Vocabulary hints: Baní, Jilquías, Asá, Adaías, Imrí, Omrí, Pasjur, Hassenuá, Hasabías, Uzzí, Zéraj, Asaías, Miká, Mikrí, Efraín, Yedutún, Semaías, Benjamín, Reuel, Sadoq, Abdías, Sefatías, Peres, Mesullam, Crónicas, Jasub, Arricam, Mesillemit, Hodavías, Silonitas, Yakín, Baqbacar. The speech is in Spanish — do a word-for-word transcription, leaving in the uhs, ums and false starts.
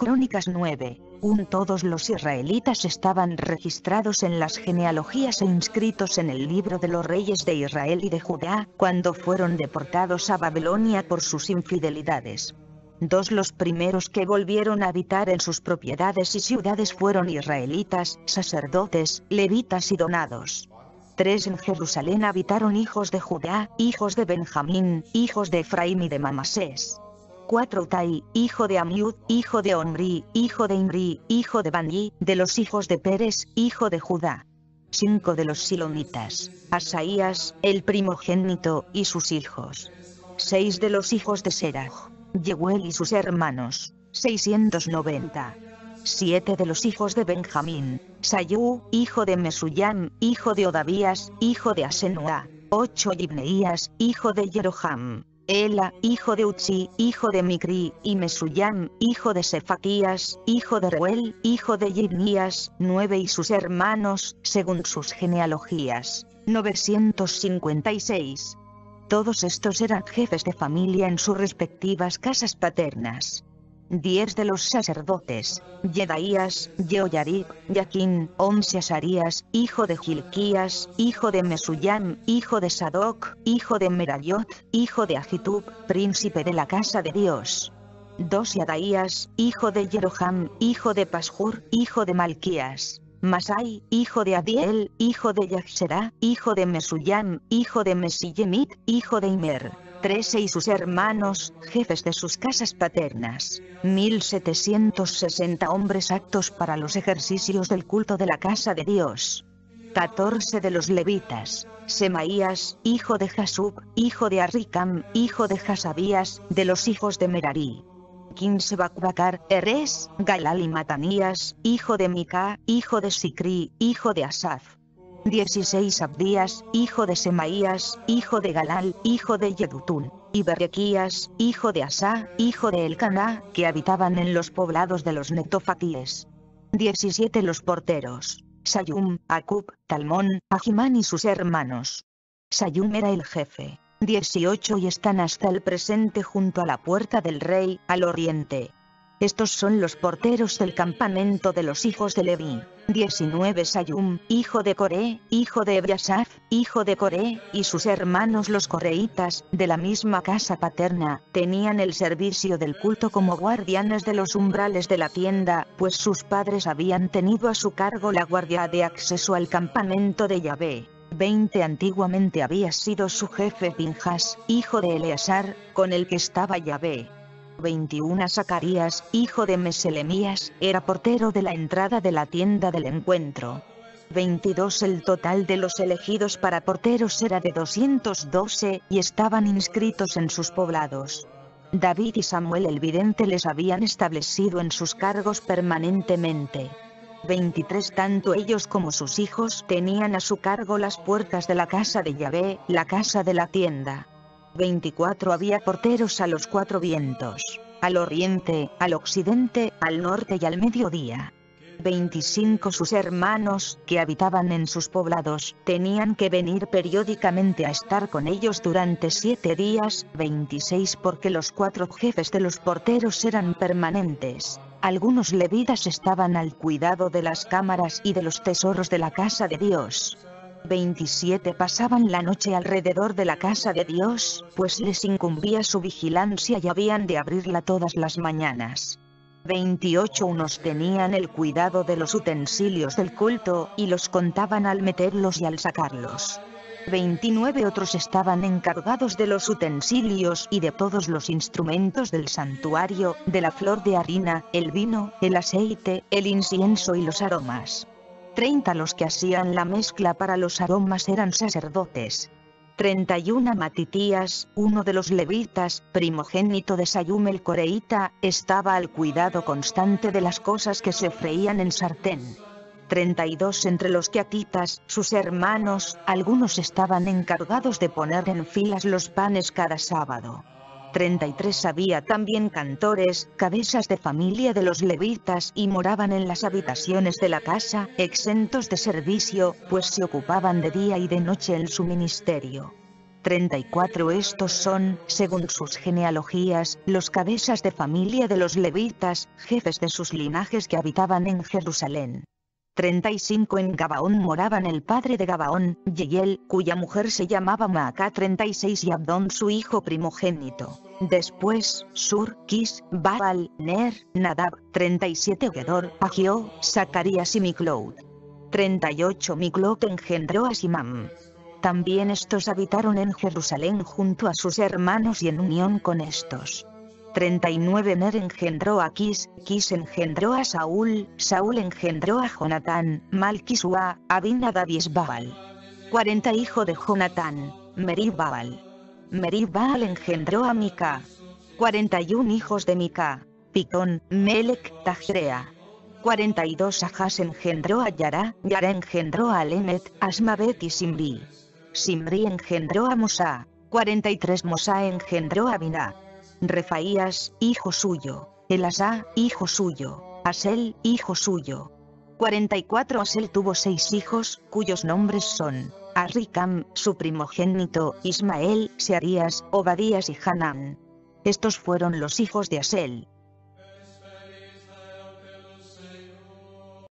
Crónicas nueve uno Todos los israelitas estaban registrados en las genealogías e inscritos en el libro de los reyes de Israel y de Judá, cuando fueron deportados a Babilonia por sus infidelidades. dos Los primeros que volvieron a habitar en sus propiedades y ciudades fueron israelitas, sacerdotes, levitas y donados. tres En Jerusalén habitaron hijos de Judá, hijos de Benjamín, hijos de Efraín y de Manasés. cuatro Utay, hijo de Ammihúd, hijo de Omrí, hijo de Imrí, hijo de Baní, de los hijos de Peres, hijo de Judá. cinco De los Silonitas, Asaías, el primogénito, y sus hijos. seis De los hijos de Zéraj, Yeuel y sus hermanos, seiscientos noventa. siete De los hijos de Benjamín, Sayú, hijo de Mesullam, hijo de Hodavías, hijo de Hassenuá. ocho Yibneías, hijo de Yerojam. Ela, hijo de Uzzí, hijo de Mikrí, y Mesullam, hijo de Sefatías, hijo de Reuel, hijo de Yibneías, nueve y sus hermanos, según sus genealogías, novecientos cincuenta y seis. Todos estos eran jefes de familia en sus respectivas casas paternas. diez De los sacerdotes, Jedaías, Yeoyarib, Yaquín, once Asarías, hijo de Gilquías, hijo de Mesullam, hijo de Sadoc, hijo de Merayot, hijo de Agitub, príncipe de la casa de Dios. doce Adaías, hijo de Yerojam, hijo de Pasjur, hijo de Malquías, Masai, hijo de Adiel, hijo de Yaxerá, hijo de Mesullam, hijo de Mesillemit, hijo de Imer. trece Y sus hermanos, jefes de sus casas paternas, mil setecientos sesenta hombres aptos para los ejercicios del culto de la casa de Dios. catorce De los levitas, Semaías, hijo de Jasub, hijo de Arricam, hijo de Hasabías, de los hijos de Merarí. quince Bacbacar, Eres, Galal y Matanías, hijo de Mica, hijo de Sicri, hijo de Asaf. dieciséis Abdías, hijo de Semaías, hijo de Galal, hijo de Yedutún, y Berequías, hijo de Asá, hijo de Elcaná, que habitaban en los poblados de los netofatíes. diecisiete Los porteros, Sayum, Acub, Talmón, Ahimán y sus hermanos. Sayum era el jefe. dieciocho Y están hasta el presente junto a la puerta del rey, al oriente. Estos son los porteros del campamento de los hijos de Leví. diecinueve Sayum, hijo de Coré, hijo de Ebiasaf, hijo de Coré, y sus hermanos los coreitas, de la misma casa paterna, tenían el servicio del culto como guardianes de los umbrales de la tienda, pues sus padres habían tenido a su cargo la guardia de acceso al campamento de Yahvé. veinte Antiguamente había sido su jefe Pinjas, hijo de Eleazar, con el que estaba Yahvé. veintiuno Zacarías, hijo de Meselemías, era portero de la entrada de la tienda del encuentro. veintidós El total de los elegidos para porteros era de doscientos doce, y estaban inscritos en sus poblados. David y Samuel el vidente les habían establecido en sus cargos permanentemente. veintitrés Tanto ellos como sus hijos tenían a su cargo las puertas de la casa de Yahvé, la casa de la tienda. veinticuatro Había porteros a los cuatro vientos, al oriente, al occidente, al norte y al mediodía. veinticinco Sus hermanos, que habitaban en sus poblados, tenían que venir periódicamente a estar con ellos durante siete días. veintiséis Porque los cuatro jefes de los porteros eran permanentes. Algunos levitas estaban al cuidado de las cámaras y de los tesoros de la casa de Dios. veintisiete Pasaban la noche alrededor de la casa de Dios, pues les incumbía su vigilancia y habían de abrirla todas las mañanas. veintiocho Unos tenían el cuidado de los utensilios del culto, y los contaban al meterlos y al sacarlos. veintinueve Otros estaban encargados de los utensilios y de todos los instrumentos del santuario, de la flor de harina, el vino, el aceite, el incienso y los aromas. treinta Los que hacían la mezcla para los aromas eran sacerdotes. treinta y uno Matitías, uno de los levitas, primogénito de Sayum el coreíta, estaba al cuidado constante de las cosas que se freían en sartén. treinta y dos Entre los queatitas, sus hermanos, algunos estaban encargados de poner en filas los panes cada sábado. treinta y tres Había también cantores, cabezas de familia de los levitas, y moraban en las habitaciones de la casa, exentos de servicio, pues se ocupaban de día y de noche en su ministerio. treinta y cuatro. Estos son, según sus genealogías, los cabezas de familia de los levitas, jefes de sus linajes que habitaban en Jerusalén. treinta y cinco. En Gabaón moraban el padre de Gabaón, Yeiel, cuya mujer se llamaba Maacá. treinta y seis. Y Abdón, su hijo primogénito. Después, Sur, Kis, Baal, Ner, Nadab. treinta y siete. Gedor, Agio, Zacarías y Micloud. treinta y ocho. Micloud engendró a Simam. También estos habitaron en Jerusalén junto a sus hermanos y en unión con estos. treinta y nueve. Ner engendró a Kis, Kis engendró a Saúl, Saúl engendró a Jonatán, Malquisua, Abinadab y Esbaal. cuarenta. Hijo de Jonatán, Meribbaal. Meribbaal engendró a Mica. cuarenta y uno. Hijos de Mica, Picón, Melec, Tajrea. cuarenta y dos. Ahaz engendró a Yará, Yará engendró a Alemet, Asmabet y Simri. Simri engendró a Mosá. cuarenta y tres. Mosá engendró a Biná. Refaías, hijo suyo, Elasá, hijo suyo, Asel, hijo suyo. cuarenta y cuatro. Asel tuvo seis hijos, cuyos nombres son Arricam, su primogénito, Ismael, Searías, Obadías y Hanán. Estos fueron los hijos de Asel.